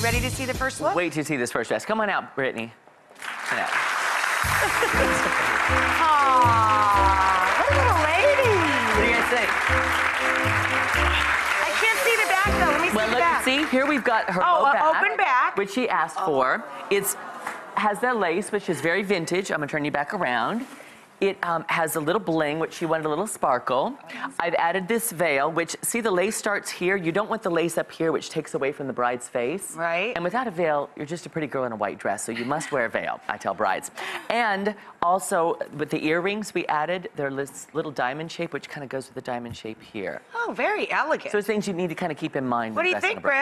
we ready to see the first look? Wait to see this first dress. Come on out, Brittany. Come on out. Aww, what a little lady. What do you guys think? I can't see the back, though. Let me see the back. Well, look, see, here we've got her open back, which she asked for. It has that lace, which is very vintage. I'm going to turn you back around. It has a little bling, which she wanted a little sparkle. I've added this veil, which, see the lace starts here? You don't want the lace up here, which takes away from the bride's face. Right. And without a veil, you're just a pretty girl in a white dress, so you must wear a veil, I tell brides. And also, with the earrings we added, they're this little diamond shape, which kind of goes with the diamond shape here. Oh, very elegant. So it's things you need to kind of keep in mind. What do you think, Britt?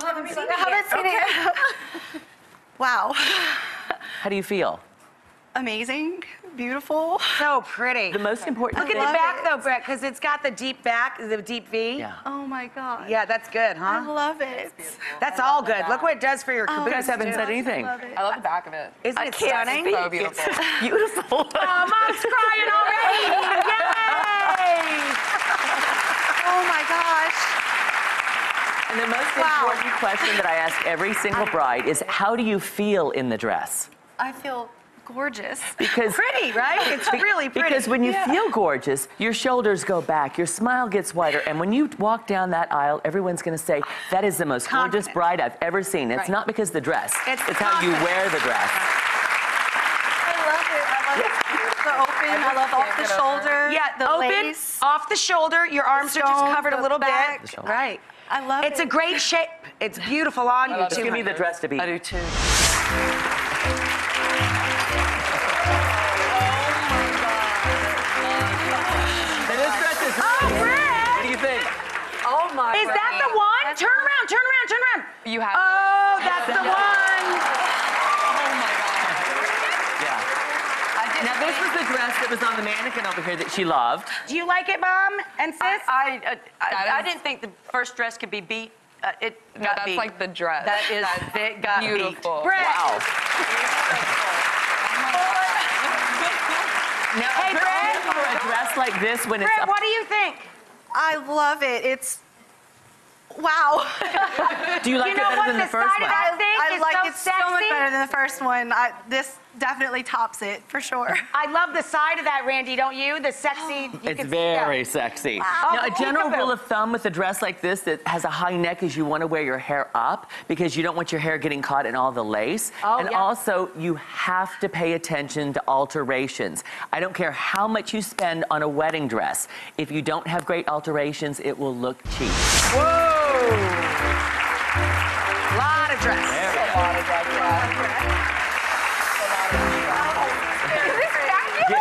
I haven't seen it. Wow. How do you feel? Amazing, beautiful. So pretty. The most important thing. Look at the back though, Brett, because it's got the deep back, the deep V. Yeah. Oh my God. Yeah, that's good, huh? I love it. That's all good. Look what it does for your caboose. You guys haven't said anything. I love the back of it. Isn't it stunning? It's so beautiful. Beautiful. Oh, Mom's crying already. Yay! Oh my gosh. And the most important question that I ask every single bride is, how do you feel in the dress? I feel gorgeous. Because pretty, right? It's really pretty. Because when you feel gorgeous, your shoulders go back, your smile gets wider, and when you walk down that aisle, everyone's going to say, that is the most gorgeous bride I've ever seen. It's not because the dress. It's how you wear the dress. I love it. I love it. The open, I love off the shoulder. Yeah, the open, lace. Off the shoulder. Your arms are just covered a little back. Bit. Right. I love it. It's a great shape. It's beautiful on you, too. Give me the dress to be. I do, too. Is that the one? Turn around, turn around, turn around. You have that's the one. Oh my God. Yeah. Now this was the dress that was on the mannequin over here that she loved. Do you like it, Mom and Sis? I didn't think the first dress could be beat. That's like the dress. That is it got beautiful. Beat. Wow. Now, hey, Brett, for a dress like this when it's what do you think? I love it. It's wow. Do you like it better than the first one? I like it so much better than the first one. This definitely tops it for sure. I love the side of that, Randy, don't you? The sexy. It's very sexy. Now, a general rule of thumb with a dress like this that has a high neck is you want to wear your hair up because you don't want your hair getting caught in all the lace. And also, you have to pay attention to alterations. I don't care how much you spend on a wedding dress. If you don't have great alterations, it will look cheap. Whoa! A lot of dress. A lot of dress. Is this fabulous?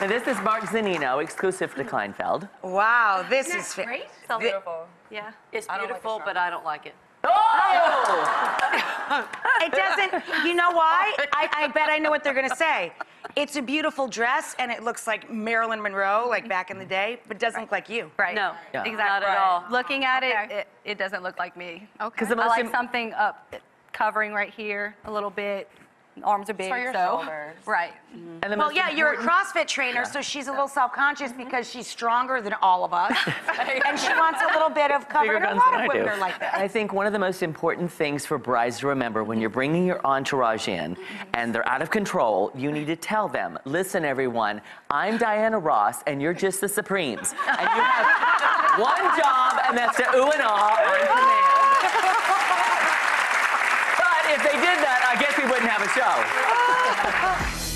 Now this is Mark Zunino, exclusive to Kleinfeld. Wow, this is great. It's beautiful. Yeah, it's beautiful, but I don't like it. Oh! It doesn't. You know why? I bet I know what they're gonna say. It's a beautiful dress, and it looks like Marilyn Monroe, like back in the day, but doesn't look like you. Right. No, exactly. Not at all. Looking at it doesn't look like me. Okay. I like something up, covering right here a little bit. Arms are big, so. Shoulders. Right. Mm-hmm. And well, yeah, you're a CrossFit trainer, so she's a little self-conscious because she's stronger than all of us. And she wants a little bit of cover. A lot of women are like that. I think one of the most important things for brides to remember when you're bringing your entourage in and they're out of control, you need to tell them, listen, everyone, I'm Diana Ross, and you're just the Supremes. And you have one job, and that's to ooh and ah on command. If they did that, I guess we wouldn't have a show.